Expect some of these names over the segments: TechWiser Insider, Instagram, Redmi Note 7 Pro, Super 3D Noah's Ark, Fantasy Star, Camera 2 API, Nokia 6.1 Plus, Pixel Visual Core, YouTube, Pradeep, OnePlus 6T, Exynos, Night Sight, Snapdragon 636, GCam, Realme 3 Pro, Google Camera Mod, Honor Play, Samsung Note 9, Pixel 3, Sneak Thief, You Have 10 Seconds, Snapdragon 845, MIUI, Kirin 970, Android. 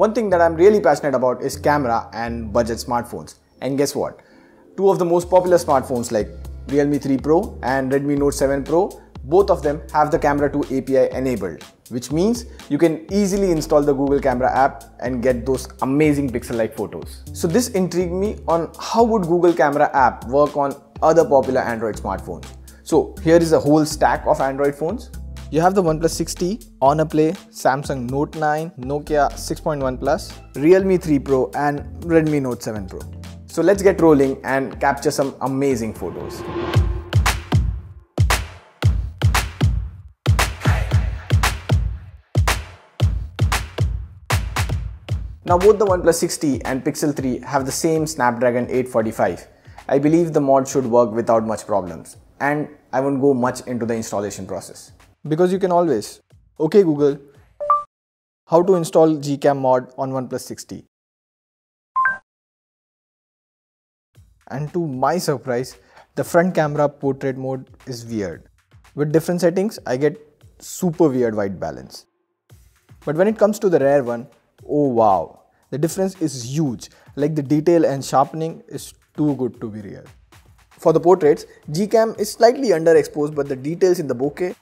One thing that I'm really passionate about is camera and budget smartphones. And guess what? Two of the most popular smartphones like Realme 3 Pro and Redmi Note 7 Pro, both of them have the Camera 2 API enabled, which means you can easily install the Google Camera app and get those amazing pixel-like photos. So this intrigued me on how would Google Camera app work on other popular Android smartphones. So here is a whole stack of Android phones. You have the OnePlus 6T, Honor Play, Samsung Note 9, Nokia 6.1 Plus, Realme 3 Pro and Redmi Note 7 Pro. So let's get rolling and capture some amazing photos. Now both the OnePlus 6T and Pixel 3 have the same Snapdragon 845. I believe the mod should work without much problems, and I won't go much into the installation process. Because you can always. Okay Google, how to install GCam mod on OnePlus 6T? And to my surprise, the front camera portrait mode is weird. With different settings, I get super weird white balance. But when it comes to the rear one, oh wow, the difference is huge. Like the detail and sharpening is too good to be real. For the portraits, GCam is slightly underexposed, but the details in the bokeh,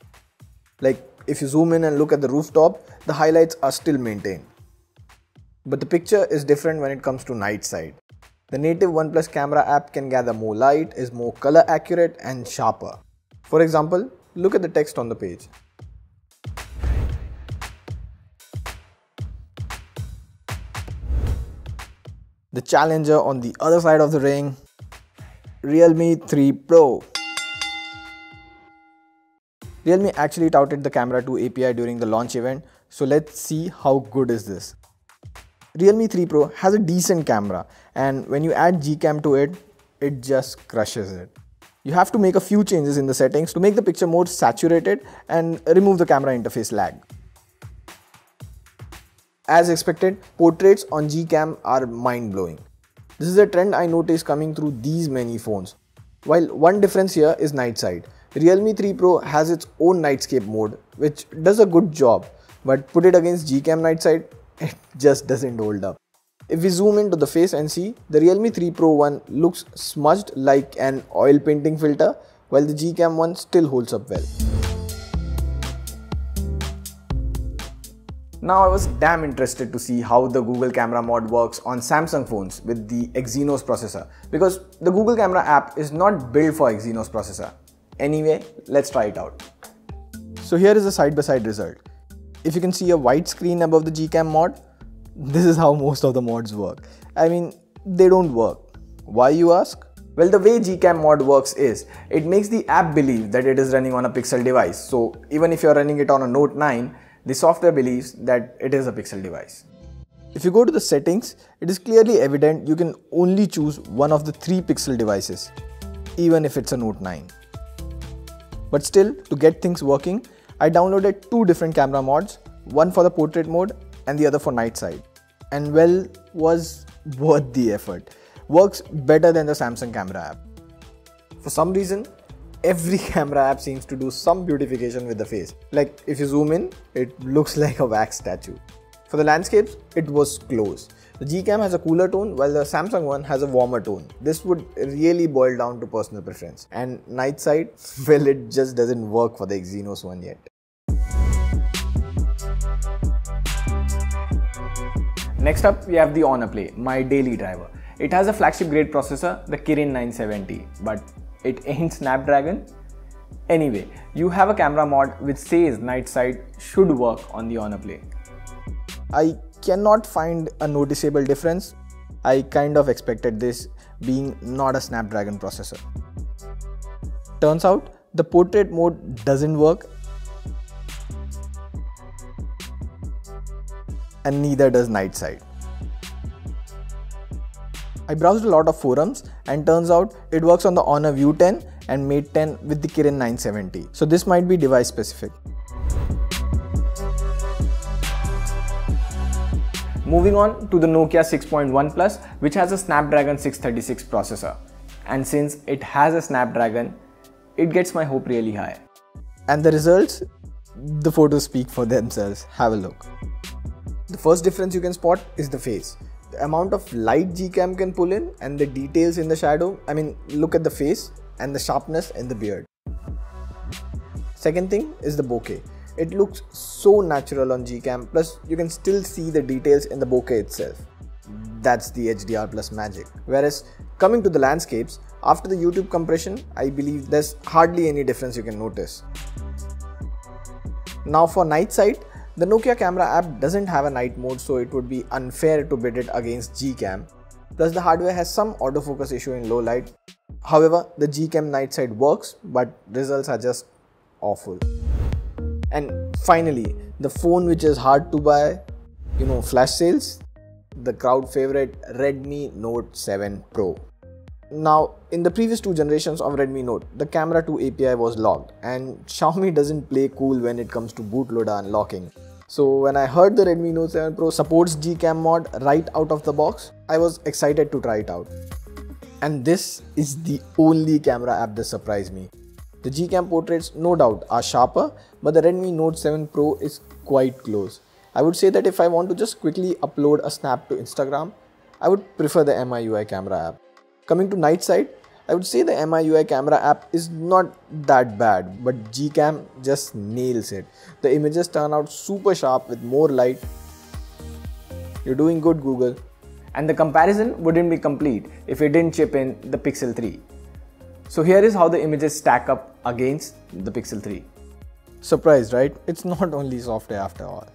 like if you zoom in and look at the rooftop, the highlights are still maintained. But the picture is different when it comes to Night Sight. The native OnePlus camera app can gather more light, is more color accurate and sharper. For example, look at the text on the page. The challenger on the other side of the ring, Realme 3 Pro. Realme actually touted the Camera 2 API during the launch event, so let's see how good is this. Realme 3 Pro has a decent camera, and when you add GCam to it, it just crushes it. You have to make a few changes in the settings to make the picture more saturated and remove the camera interface lag. As expected, portraits on GCam are mind-blowing. This is a trend I noticed coming through these many phones. While one difference here is Night Sight. Realme 3 Pro has its own nightscape mode, which does a good job, but put it against GCam Night Sight, it just doesn't hold up. If we zoom into the face and see, the Realme 3 Pro one looks smudged like an oil painting filter, while the GCam one still holds up well. Now I was damn interested to see how the Google Camera mod works on Samsung phones with the Exynos processor, because the Google Camera app is not built for Exynos processor. Anyway, let's try it out. So here is a side-by-side result. If you can see a white screen above the GCam mod, this is how most of the mods work. I mean, they don't work. Why you ask? Well, the way GCam mod works is, it makes the app believe that it is running on a Pixel device. So even if you're running it on a Note 9, the software believes that it is a Pixel device. If you go to the settings, it is clearly evident you can only choose one of the three Pixel devices, even if it's a Note 9. But still, to get things working, I downloaded two different camera mods, one for the portrait mode and the other for Night Sight. And well, was worth the effort. Works better than the Samsung camera app. For some reason, every camera app seems to do some beautification with the face. Like if you zoom in, it looks like a wax statue. For the landscapes, it was close. The GCam has a cooler tone while the Samsung one has a warmer tone. This would really boil down to personal preference. And Night Sight, well, it just doesn't work for the Exynos one yet. Next up, we have the Honor Play, my daily driver. It has a flagship grade processor, the Kirin 970, but it ain't Snapdragon. Anyway, you have a camera mod which says Night Sight should work on the Honor Play. I cannot find a noticeable difference. I kind of expected this, being not a Snapdragon processor. Turns out the portrait mode doesn't work, and neither does Night Sight. I browsed a lot of forums and turns out it works on the Honor View 10 and Mate 10 with the Kirin 970. So this might be device specific. Moving on to the Nokia 6.1 Plus, which has a Snapdragon 636 processor. And since it has a Snapdragon, it gets my hope really high. And the results? The photos speak for themselves. Have a look. The first difference you can spot is the face. The amount of light GCam can pull in and the details in the shadow, look at the face and the sharpness in the beard. Second thing is the bokeh. It looks so natural on GCam, plus you can still see the details in the bokeh itself. That's the HDR plus magic. Whereas coming to the landscapes, after the YouTube compression, I believe there's hardly any difference you can notice. Now for Night Sight, the Nokia camera app doesn't have a night mode, so it would be unfair to bid it against GCam. Plus the hardware has some autofocus issue in low light. However, the GCam Night Sight works, but results are just awful. And finally, the phone which is hard to buy, flash sales, the crowd favorite Redmi Note 7 Pro. Now, in the previous two generations of Redmi Note, the Camera 2 API was locked, and Xiaomi doesn't play cool when it comes to bootloader unlocking. So when I heard the Redmi Note 7 Pro supports GCam mod right out of the box, I was excited to try it out. And this is the only camera app that surprised me. The GCam portraits, no doubt, are sharper, but the Redmi Note 7 Pro is quite close. I would say that if I want to just quickly upload a snap to Instagram, I would prefer the MIUI camera app. Coming to Night Sight, I would say the MIUI camera app is not that bad, but GCam just nails it. The images turn out super sharp with more light. You're doing good, Google. And the comparison wouldn't be complete if it didn't chip in the Pixel 3. So here is how the images stack up against the Pixel 3. Surprise, right? It's not only software after all.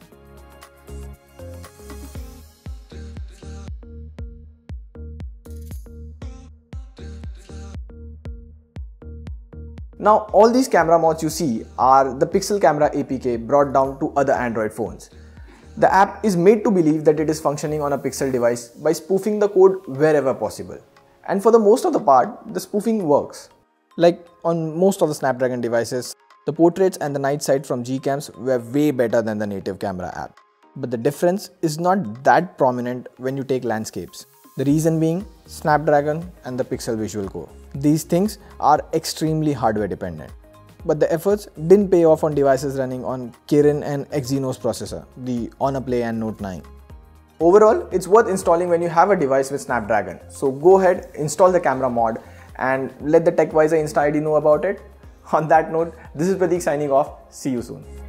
Now, all these camera mods you see are the Pixel Camera APK brought down to other Android phones. The app is made to believe that it is functioning on a Pixel device by spoofing the code wherever possible. And for the most of the part, the spoofing works. Like on most of the Snapdragon devices, the portraits and the Night Sight from GCams were way better than the native camera app. But the difference is not that prominent when you take landscapes. The reason being Snapdragon and the Pixel Visual Core. These things are extremely hardware dependent. But the efforts didn't pay off on devices running on Kirin and Exynos processor, the Honor Play and Note 9. Overall, it's worth installing when you have a device with Snapdragon. So go ahead, install the camera mod and let the TechWiser Insider know about it. On that note, this is Pradeep signing off. See you soon.